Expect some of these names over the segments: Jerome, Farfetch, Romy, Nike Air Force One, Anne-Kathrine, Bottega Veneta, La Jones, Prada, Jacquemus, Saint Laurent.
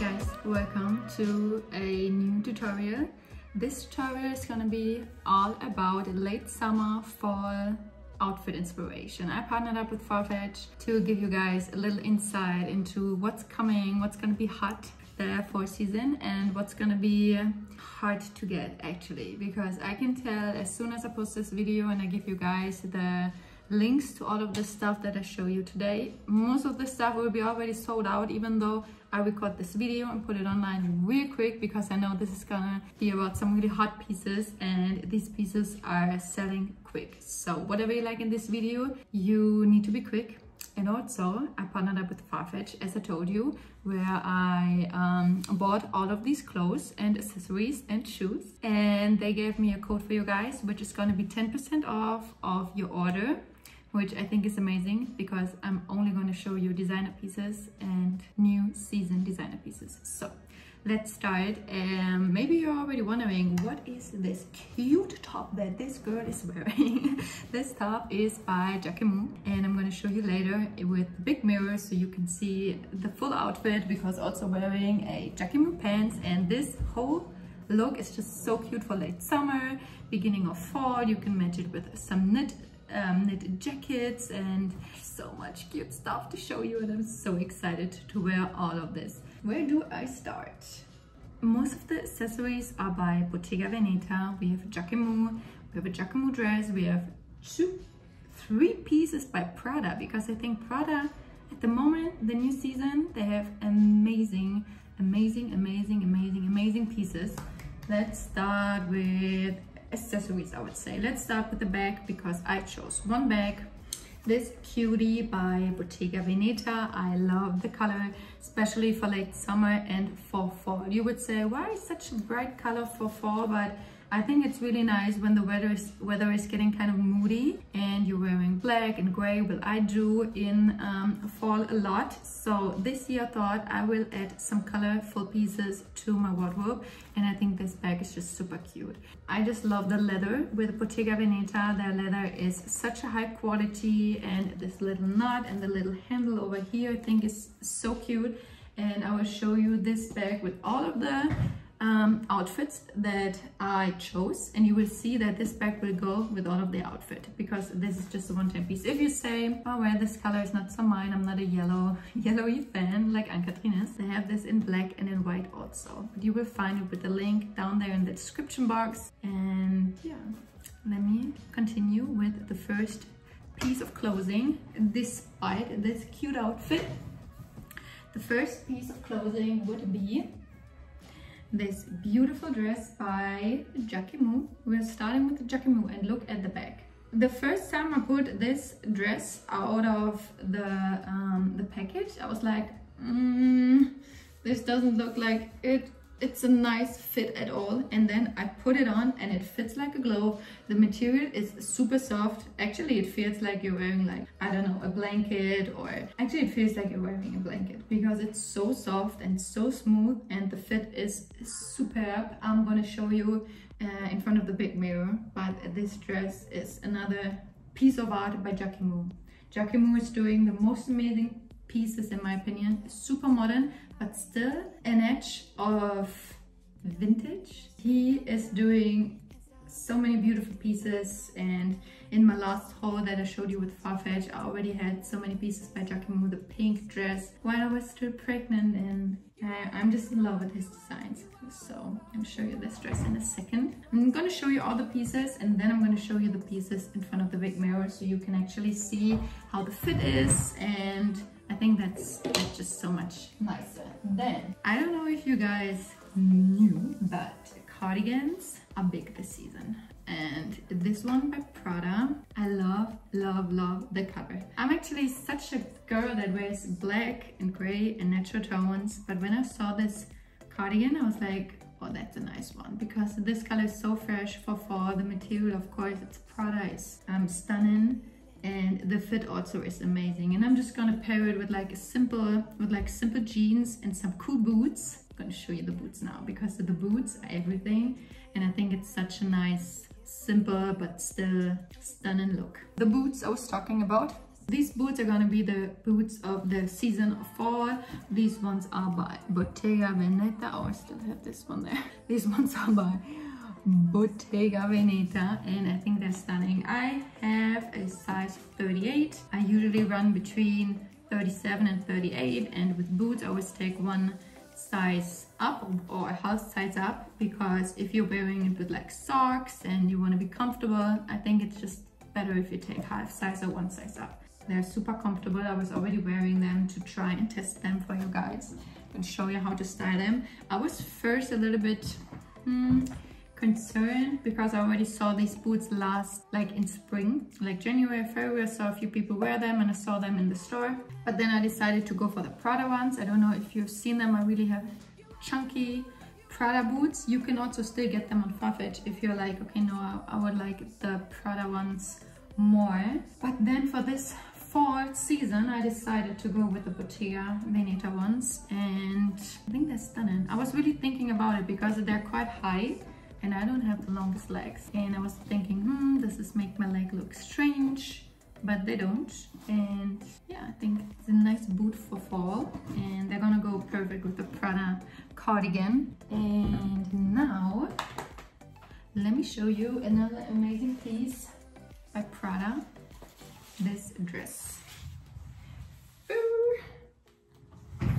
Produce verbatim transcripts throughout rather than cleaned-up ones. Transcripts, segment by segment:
Hey guys, welcome to a new tutorial. This tutorial is gonna be all about late summer fall outfit inspiration. I partnered up with Farfetch to give you guys a little insight into what's coming, what's gonna be hot the fall season, and what's gonna be hard to get actually, because I can tell as soon as I post this video and I give you guys the links to all of the stuff that I show you today, most of the stuff will be already sold out, even though I record this video and put it online real quick, because I know this is gonna be about some really hot pieces and these pieces are selling quick. So whatever you like in this video, you need to be quick. And also I partnered up with Farfetch, as I told you, where I um, bought all of these clothes and accessories and shoes, and they gave me a code for you guys which is gonna be ten percent off of your order, which I think is amazing because I'm only going to show you designer pieces and new season designer pieces. So let's start. Um, maybe you're already wondering, what is this cute top that this girl is wearing? This top is by Jacquemus, and I'm going to show you later with big mirrors so you can see the full outfit, because also wearing a Jacquemus pants, and this whole look is just so cute for late summer, beginning of fall. You can match it with some knit Um, knit jackets and so much cute stuff to show you, and I'm so excited to wear all of this. Where do I start? Most of the accessories are by Bottega Veneta. We have Jacquemus, we have a Jacquemus dress, we have two, three pieces by Prada, because I think Prada at the moment, the new season, they have amazing, amazing, amazing, amazing, amazing pieces. Let's start with accessories, I would say. Let's start with the bag, because I chose one bag. This cutie by Bottega Veneta. I love the color, especially for late summer and for fall. You would say, why is such a bright color for fall? But I think it's really nice when the weather is weather is getting kind of moody and you're wearing black and gray, which I do in um, fall a lot. So this year I thought I will add some colorful pieces to my wardrobe, and I think this bag is just super cute. I just love the leather with Bottega Veneta. Their leather is such a high quality, and this little knot and the little handle over here I think is so cute. And I will show you this bag with all of the Um, outfits that I chose, and you will see that this bag will go with all of the outfit, because this is just a one-time piece. If you say, oh well, this color is not so mine, I'm not a yellow yellowy fan like Anne-Kathrine is, they have this in black and in white also, but you will find it with the link down there in the description box. And yeah, let me continue with the first piece of clothing. Despite this cute outfit, the first piece of clothing would be this beautiful dress by Jacquemus. We're starting with Jacquemus, and look at the bag. The first time I put this dress out of the um, the package, I was like, mm, this doesn't look like it. It's a nice fit at all. And then I put it on and it fits like a glove. The material is super soft. Actually, it feels like you're wearing, like, I don't know, a blanket, or actually it feels like you're wearing a blanket, because it's so soft and so smooth, and the fit is superb. I'm gonna show you uh, in front of the big mirror, but this dress is another piece of art by Jacquemus. Jacquemus is doing the most amazing pieces, in my opinion. Super modern, but still an edge of vintage. He is doing so many beautiful pieces, and in my last haul that I showed you with Farfetch, I already had so many pieces by Jacquemus. The pink dress while I was still pregnant, and I, I'm just in love with his designs. So I'm show you this dress in a second. I'm gonna show you all the pieces, and then I'm gonna show you the pieces in front of the big mirror so you can actually see how the fit is, and I think that's, that's just so much nicer. Then, I don't know if you guys knew, but cardigans are big this season. And this one by Prada, I love, love, love the color. I'm actually such a girl that wears black and gray and natural tones, but when I saw this cardigan, I was like, oh, that's a nice one, because this color is so fresh for fall. The material, of course, it's Prada, is um, stunning. And the fit also is amazing, and I'm just gonna pair it with like a simple with like simple jeans and some cool boots. I'm gonna show you the boots now, because the boots are everything, and I think it's such a nice, simple but still stunning look. The boots I was talking about These boots are gonna be the boots of the season of fall. These ones are by Bottega Veneta. Oh, I still have this one there. These ones are by Bottega Veneta, and I think they're stunning. I have a size thirty-eight. I usually run between thirty-seven and thirty-eight, and with boots I always take one size up or a half size up, because if you're wearing it with like socks and you want to be comfortable, I think it's just better if you take half size or one size up. They're super comfortable. I was already wearing them to try and test them for you guys and show you how to style them. I was first a little bit hmm, concerned because I already saw these boots last, like in spring, like January, February. I saw a few people wear them and I saw them in the store, but then I decided to go for the Prada ones. I don't know if you've seen them. I really have chunky Prada boots. You can also still get them on Farfetch if you're like, okay, no, I, I would like the Prada ones more. But then for this fall season, I decided to go with the Bottega Veneta ones, and I think they're stunning. I was really thinking about it because they're quite high, and I don't have the longest legs, and I was thinking, hmm, does this make my leg look strange? But they don't, and yeah, I think it's a nice boot for fall, and they're gonna go perfect with the Prada cardigan. And now let me show you another amazing piece by Prada, this dress.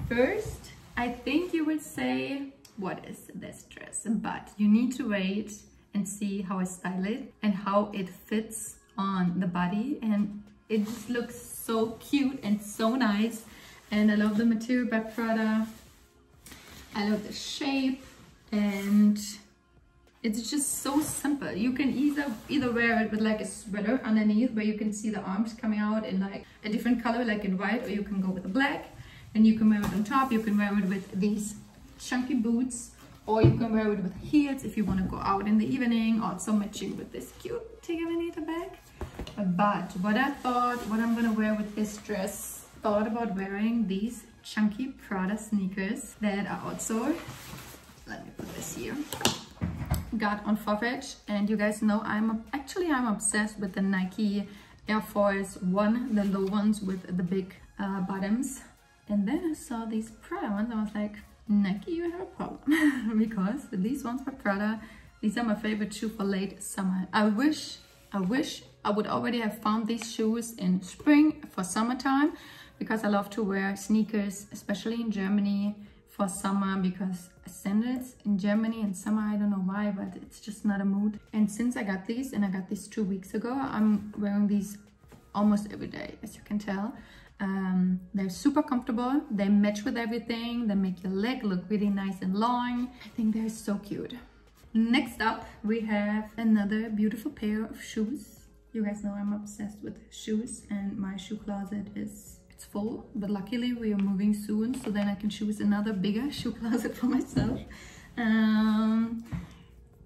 First, I think you would say, what is this dress? But you need to wait and see how I style it and how it fits on the body, and it just looks so cute and so nice. And I love the material by Prada. I love the shape, and it's just so simple. You can either either wear it with like a sweater underneath where you can see the arms coming out in like a different color, like in white, or you can go with the black, and you can wear it on top. You can wear it with these chunky boots, or you can wear it with heels if you want to go out in the evening, also matching with this cute Bottega Veneta bag. But what I thought, what I'm gonna wear with this dress, thought about wearing these chunky Prada sneakers that are also, let me put this here, got on Farfetch. And you guys know I'm actually I'm obsessed with the Nike Air Force One, the low ones with the big uh, bottoms. And then I saw these Prada ones, I was like, Nike, you have a problem. Because these ones by Prada, these are my favorite shoe for late summer. I wish, I wish I would already have found these shoes in spring for summertime, because I love to wear sneakers, especially in Germany for summer, because sandals in Germany in summer, I don't know why, but it's just not a mood. And since I got these, and I got these two weeks ago, I'm wearing these almost every day, as you can tell. Um, they're super comfortable, they match with everything, they make your leg look really nice and long. I think they're so cute. Next up, we have another beautiful pair of shoes. You guys know I'm obsessed with shoes, and my shoe closet is, it's full, but luckily we are moving soon, so then I can choose another bigger shoe closet for myself. Um,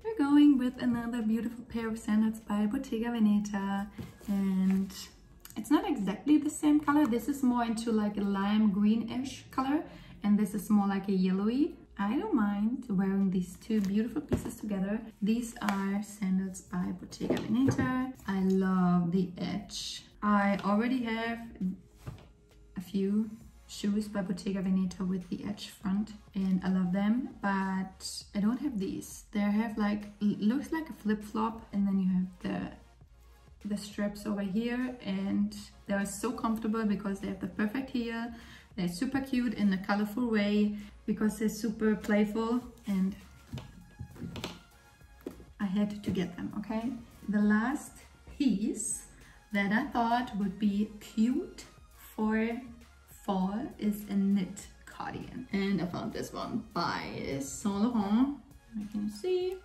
we're going with another beautiful pair of sandals by Bottega Veneta, and it's not exactly the same color. This is more into like a lime greenish color, and this is more like a yellowy. I don't mind wearing these two beautiful pieces together. These are sandals by Bottega Veneta. I love the edge. I already have a few shoes by Bottega Veneta with the edge front, and I love them, but I don't have these. They have like, it looks like a flip-flop, and then you have the the straps over here, and they are so comfortable because they have the perfect heel. They're super cute in a colorful way because they're super playful, and I had to get them. Okay, the last piece that I thought would be cute for fall is a knit cardigan, and I found this one by Saint Laurent. You can see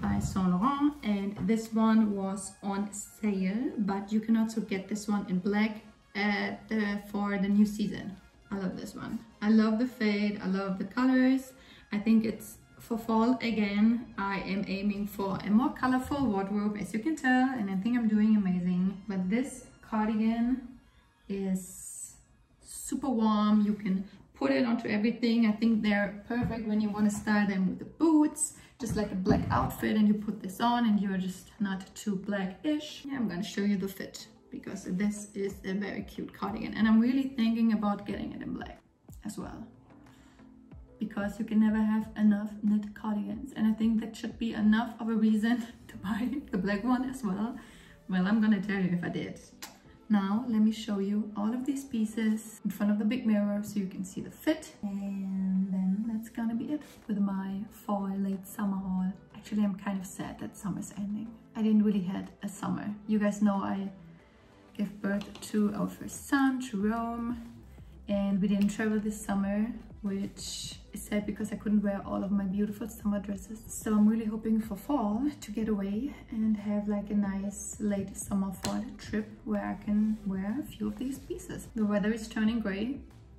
by Saint Laurent, and this one was on sale, but you can also get this one in black at the, for the new season. I love this one. I love the fade, I love the colors. I think it's for fall again. I am aiming for a more colorful wardrobe, as you can tell, and I think I'm doing amazing. But this cardigan is super warm. You can put it onto everything. I think they're perfect when you want to style them with the boots, just like a black outfit, and you put this on and you're just not too black-ish. Yeah, I'm gonna show you the fit because this is a very cute cardigan, and I'm really thinking about getting it in black as well, because you can never have enough knit cardigans, and I think that should be enough of a reason to buy the black one as well. Well, I'm gonna tell you if I did. Now let me show you all of these pieces in front of the big mirror so you can see the fit, and then that's gonna be it with my fall late summer haul. Actually, I'm kind of sad that summer's ending. I didn't really had a summer. You guys know I gave birth to our first son, Jerome, and we didn't travel this summer, which is sad because I couldn't wear all of my beautiful summer dresses. So I'm really hoping for fall to get away and have like a nice late summer fall trip where I can wear a few of these pieces. The weather is turning gray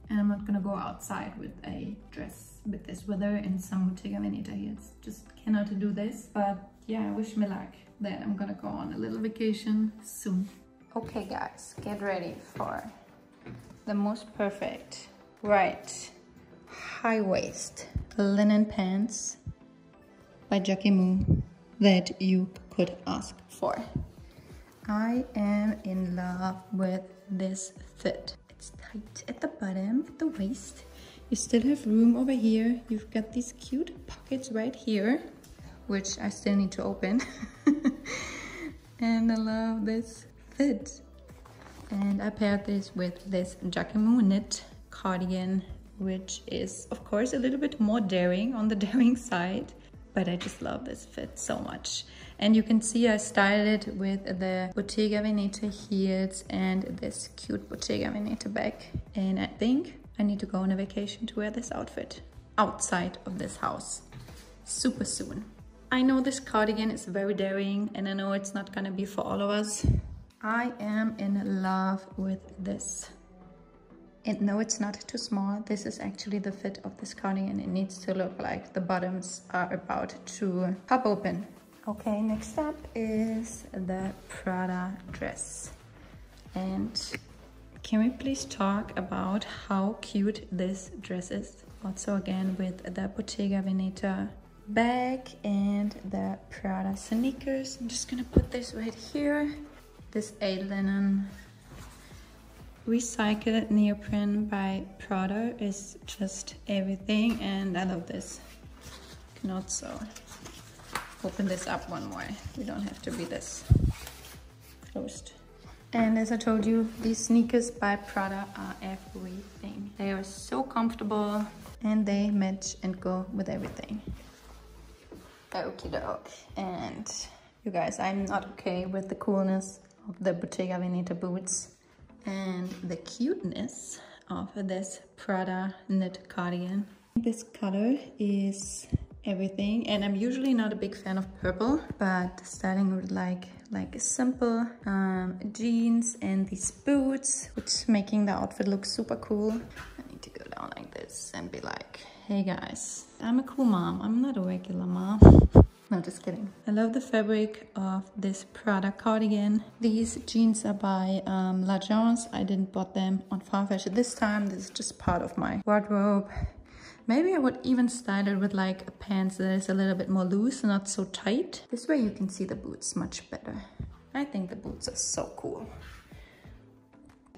and I'm not gonna go outside with a dress with this weather and some Bottega Veneta heels. Just cannot do this, but yeah, wish me luck. Then I'm gonna go on a little vacation soon. Okay guys, get ready for the most perfect, right, high waist linen pants by Jacquemus that you could ask for. I am in love with this fit. It's tight at the bottom, at the waist. You still have room over here. You've got these cute pockets right here, which I still need to open. And I love this fit. And I paired this with this Jacquemus knit cardigan, which is of course a little bit more daring, on the daring side, but I just love this fit so much. And you can see I styled it with the Bottega Veneta heels and this cute Bottega Veneta bag, and I think I need to go on a vacation to wear this outfit outside of this house super soon. I know this cardigan is very daring, and I know it's not gonna be for all of us. I am in love with this. And no, it's not too small. This is actually the fit of this cardigan. It needs to look like the bottoms are about to pop open. Okay, next up is the Prada dress. And can we please talk about how cute this dress is? Also again with the Bottega Veneta bag and the Prada sneakers. I'm just gonna put this right here. This A linen recycled neoprene by Prada is just everything, and I love this. You can also open this up one more. You don't have to be this closed. And as I told you, these sneakers by Prada are everything. They are so comfortable and they match and go with everything. Okie doke. And you guys, I'm not okay with the coolness of the Bottega Veneta boots and the cuteness of this Prada knit cardigan. This color is everything, and I'm usually not a big fan of purple, but starting with like like simple um, jeans and these boots, which is making the outfit look super cool. I need to go down like this and be like, hey guys, I'm a cool mom, I'm not a regular mom. No, just kidding. I love the fabric of this Prada cardigan. These jeans are by um, La Jones. I didn't bought them on Farfetch this time. This is just part of my wardrobe. Maybe I would even style it with like a pants that is a little bit more loose, not so tight. This way you can see the boots much better. I think the boots are so cool.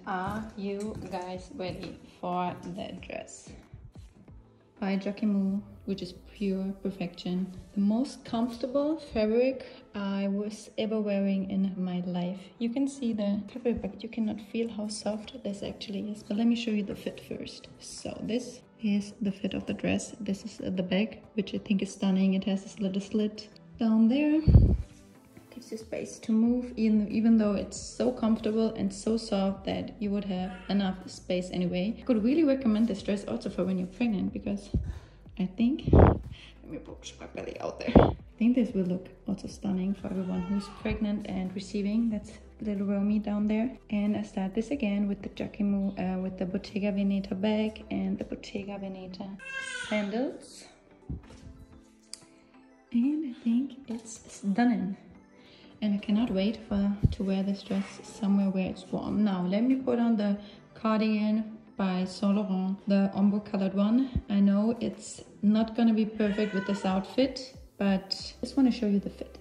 Are you guys ready for the dress by Jacquemus, which is pure perfection? The most comfortable fabric I was ever wearing in my life. You can see the fabric, but you cannot feel how soft this actually is. But let me show you the fit first. So this is the fit of the dress. This is the back, which I think is stunning. It has this little slit down there. Gives you space to move, even, even though it's so comfortable and so soft that you would have enough space anyway. I could really recommend this dress also for when you're pregnant, because I think, let me push my belly out there. I think this will look also stunning for everyone who's pregnant and receiving. That's little Romy down there. And I start this again with the Jacquemus, uh, with the Bottega Veneta bag and the Bottega Veneta sandals. And I think it's stunning. And I cannot wait for to wear this dress somewhere where it's warm. Now, let me put on the cardigan by Saint Laurent, the ombre colored one. I know it's not gonna be perfect with this outfit, but I just wanna show you the fit.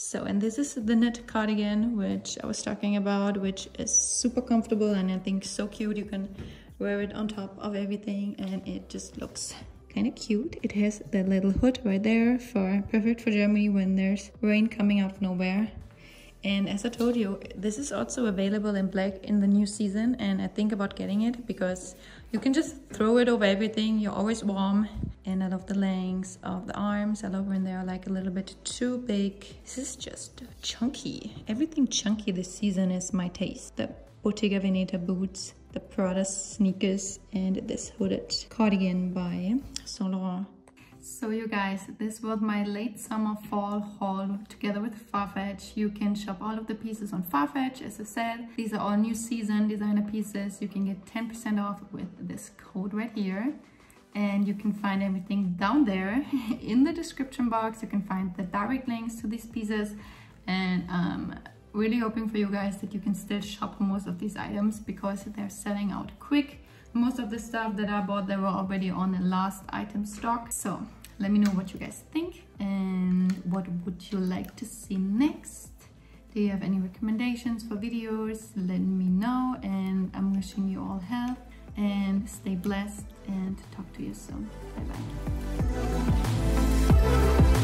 So, and this is the knit cardigan, which I was talking about, which is super comfortable and I think so cute. You can wear it on top of everything and it just looks kind of cute. It has that little hood right there, for perfect for Germany when there's rain coming out of nowhere. And as I told you, this is also available in black in the new season, and I think about getting it because you can just throw it over everything. You're always warm. And I love the lengths of the arms. I love when they are like a little bit too big. This is just chunky. Everything chunky this season is my taste. The Bottega Veneta boots, the Prada sneakers, and this hooded cardigan by Saint Laurent. So you guys, this was my late summer fall haul together with Farfetch. You can shop all of the pieces on Farfetch, as I said. These are all new season designer pieces. You can get ten percent off with this code right here. And you can find everything down there in the description box. You can find the direct links to these pieces, and I'm really hoping for you guys that you can still shop most of these items because they're selling out quick. Most of the stuff that I bought, they were already on the last item stock. So let me know what you guys think and what would you like to see next. Do you have any recommendations for videos? Let me know, and I'm wishing you all health. And stay blessed, and talk to you soon. Bye bye.